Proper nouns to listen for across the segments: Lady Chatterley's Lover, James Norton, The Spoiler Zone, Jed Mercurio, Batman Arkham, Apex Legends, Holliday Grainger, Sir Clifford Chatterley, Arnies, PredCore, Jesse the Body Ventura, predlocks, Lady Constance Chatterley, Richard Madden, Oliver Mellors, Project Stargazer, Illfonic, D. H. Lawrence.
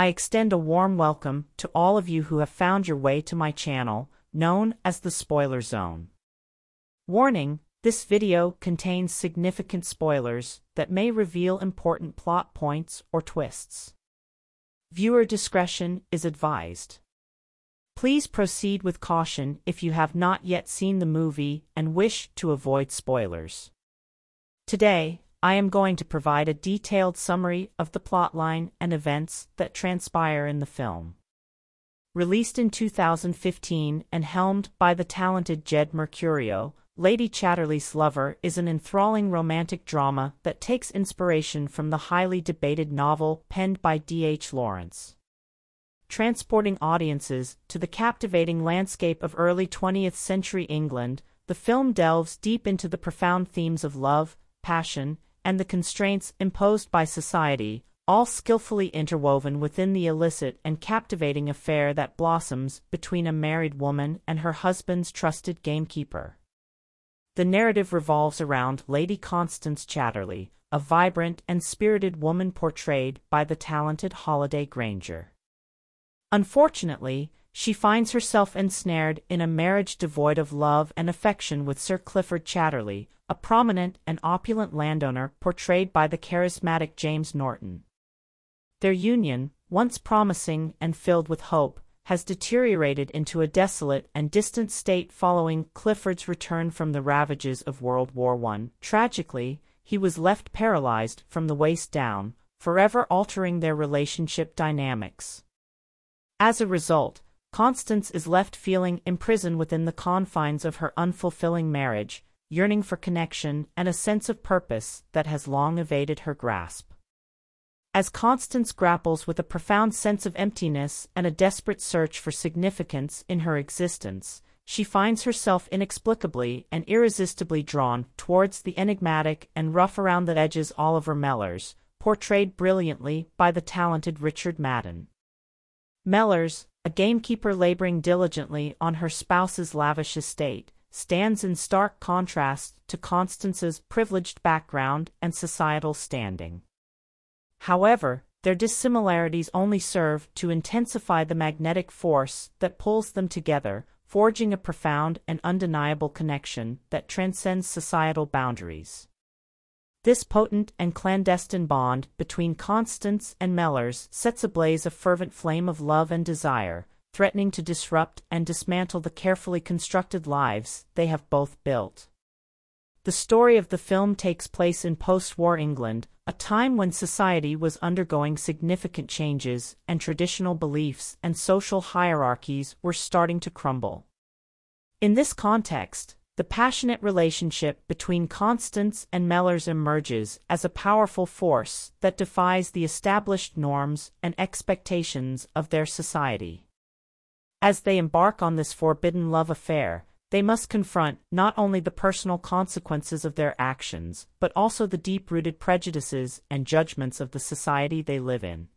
I extend a warm welcome to all of you who have found your way to my channel, known as The Spoiler Zone. Warning, this video contains significant spoilers that may reveal important plot points or twists. Viewer discretion is advised. Please proceed with caution if you have not yet seen the movie and wish to avoid spoilers. Today, I am going to provide a detailed summary of the plotline and events that transpire in the film. Released in 2015 and helmed by the talented Jed Mercurio, Lady Chatterley's Lover is an enthralling romantic drama that takes inspiration from the highly debated novel penned by D. H. Lawrence, transporting audiences to the captivating landscape of early 20th century England. The film delves deep into the profound themes of love, passion, and the constraints imposed by society, all skillfully interwoven within the illicit and captivating affair that blossoms between a married woman and her husband's trusted gamekeeper. The narrative revolves around Lady Constance Chatterley, a vibrant and spirited woman portrayed by the talented Holliday Grainger. Unfortunately, she finds herself ensnared in a marriage devoid of love and affection with Sir Clifford Chatterley, a prominent and opulent landowner portrayed by the charismatic James Norton. Their union, once promising and filled with hope, has deteriorated into a desolate and distant state following Clifford's return from the ravages of World War I. Tragically, he was left paralyzed from the waist down, forever altering their relationship dynamics. As a result, Constance is left feeling imprisoned within the confines of her unfulfilling marriage, yearning for connection and a sense of purpose that has long evaded her grasp. As Constance grapples with a profound sense of emptiness and a desperate search for significance in her existence, she finds herself inexplicably and irresistibly drawn towards the enigmatic and rough around the edges Oliver Mellors, portrayed brilliantly by the talented Richard Madden. Mellors, a gamekeeper laboring diligently on her spouse's lavish estate, stands in stark contrast to Constance's privileged background and societal standing. However, their dissimilarities only serve to intensify the magnetic force that pulls them together, forging a profound and undeniable connection that transcends societal boundaries. This potent and clandestine bond between Constance and Mellors sets ablaze a fervent flame of love and desire, threatening to disrupt and dismantle the carefully constructed lives they have both built. The story of the film takes place in post-war England, a time when society was undergoing significant changes and traditional beliefs and social hierarchies were starting to crumble. In this context, the passionate relationship between Constance and Mellors emerges as a powerful force that defies the established norms and expectations of their society. As they embark on this forbidden love affair, they must confront not only the personal consequences of their actions, but also the deep-rooted prejudices and judgments of the society they live in.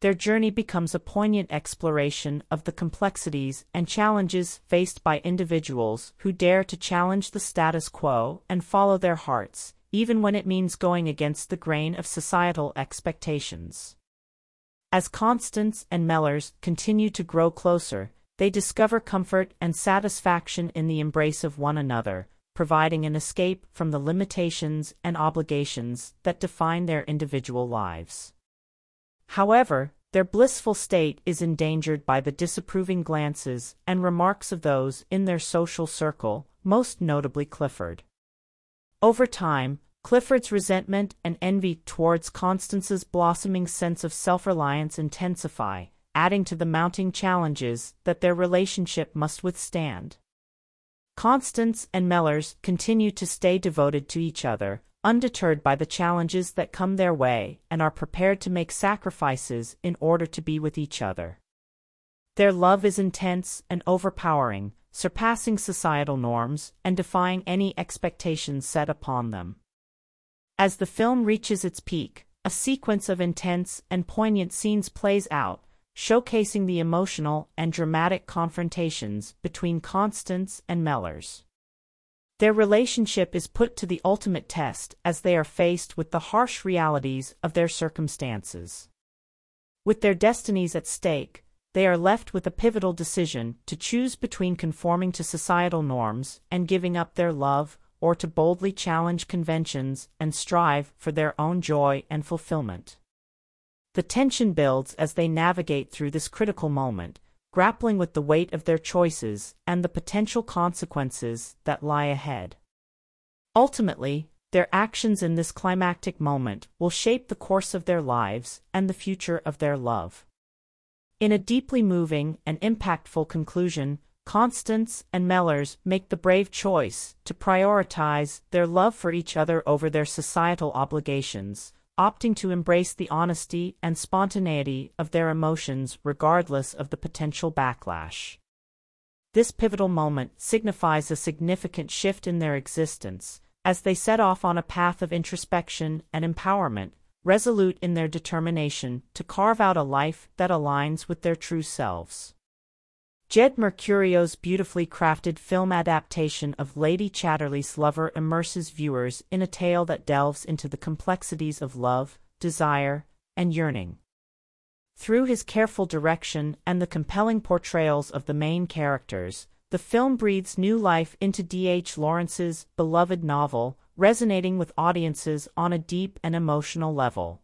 Their journey becomes a poignant exploration of the complexities and challenges faced by individuals who dare to challenge the status quo and follow their hearts, even when it means going against the grain of societal expectations. As Constance and Mellors continue to grow closer, they discover comfort and satisfaction in the embrace of one another, providing an escape from the limitations and obligations that define their individual lives. However, their blissful state is endangered by the disapproving glances and remarks of those in their social circle, most notably Clifford. Over time, Clifford's resentment and envy towards Constance's blossoming sense of self-reliance intensify, adding to the mounting challenges that their relationship must withstand. Constance and Mellors continue to stay devoted to each other, undeterred by the challenges that come their way, and are prepared to make sacrifices in order to be with each other. Their love is intense and overpowering, surpassing societal norms and defying any expectations set upon them. As the film reaches its peak, a sequence of intense and poignant scenes plays out, showcasing the emotional and dramatic confrontations between Constance and Mellors. Their relationship is put to the ultimate test as they are faced with the harsh realities of their circumstances. With their destinies at stake, they are left with a pivotal decision to choose between conforming to societal norms and giving up their love, or to boldly challenge conventions and strive for their own joy and fulfillment. The tension builds as they navigate through this critical moment, grappling with the weight of their choices and the potential consequences that lie ahead. Ultimately, their actions in this climactic moment will shape the course of their lives and the future of their love. In a deeply moving and impactful conclusion, Constance and Mellors make the brave choice to prioritize their love for each other over their societal obligations, opting to embrace the honesty and spontaneity of their emotions regardless of the potential backlash. This pivotal moment signifies a significant shift in their existence, as they set off on a path of introspection and empowerment, resolute in their determination to carve out a life that aligns with their true selves. Jed Mercurio's beautifully crafted film adaptation of Lady Chatterley's Lover immerses viewers in a tale that delves into the complexities of love, desire, and yearning. Through his careful direction and the compelling portrayals of the main characters, the film breathes new life into D. H. Lawrence's beloved novel, resonating with audiences on a deep and emotional level.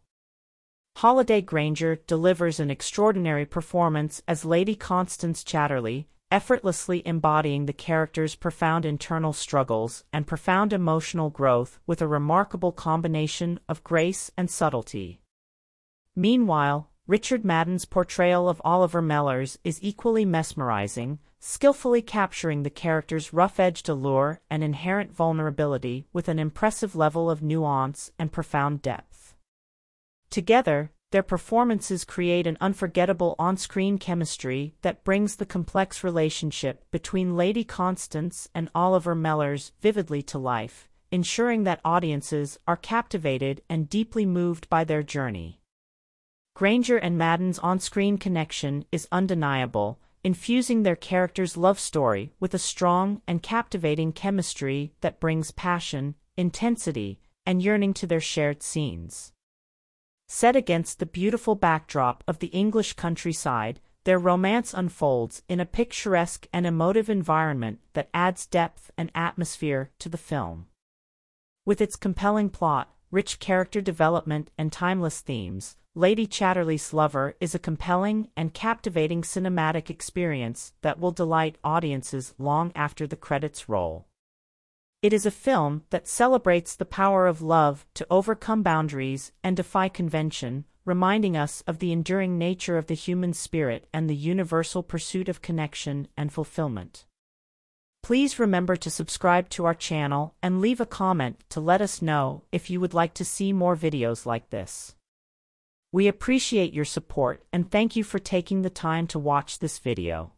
Holliday Grainger delivers an extraordinary performance as Lady Constance Chatterley, effortlessly embodying the character's profound internal struggles and profound emotional growth with a remarkable combination of grace and subtlety. Meanwhile, Richard Madden's portrayal of Oliver Mellors is equally mesmerizing, skillfully capturing the character's rough-edged allure and inherent vulnerability with an impressive level of nuance and profound depth. Together, their performances create an unforgettable on-screen chemistry that brings the complex relationship between Lady Constance and Oliver Mellors vividly to life, ensuring that audiences are captivated and deeply moved by their journey. Grainger and Madden's on-screen connection is undeniable, infusing their characters' love story with a strong and captivating chemistry that brings passion, intensity, and yearning to their shared scenes. Set against the beautiful backdrop of the English countryside, their romance unfolds in a picturesque and emotive environment that adds depth and atmosphere to the film. With its compelling plot, rich character development, and timeless themes, Lady Chatterley's Lover is a compelling and captivating cinematic experience that will delight audiences long after the credits roll. It is a film that celebrates the power of love to overcome boundaries and defy convention, reminding us of the enduring nature of the human spirit and the universal pursuit of connection and fulfillment. Please remember to subscribe to our channel and leave a comment to let us know if you would like to see more videos like this. We appreciate your support and thank you for taking the time to watch this video.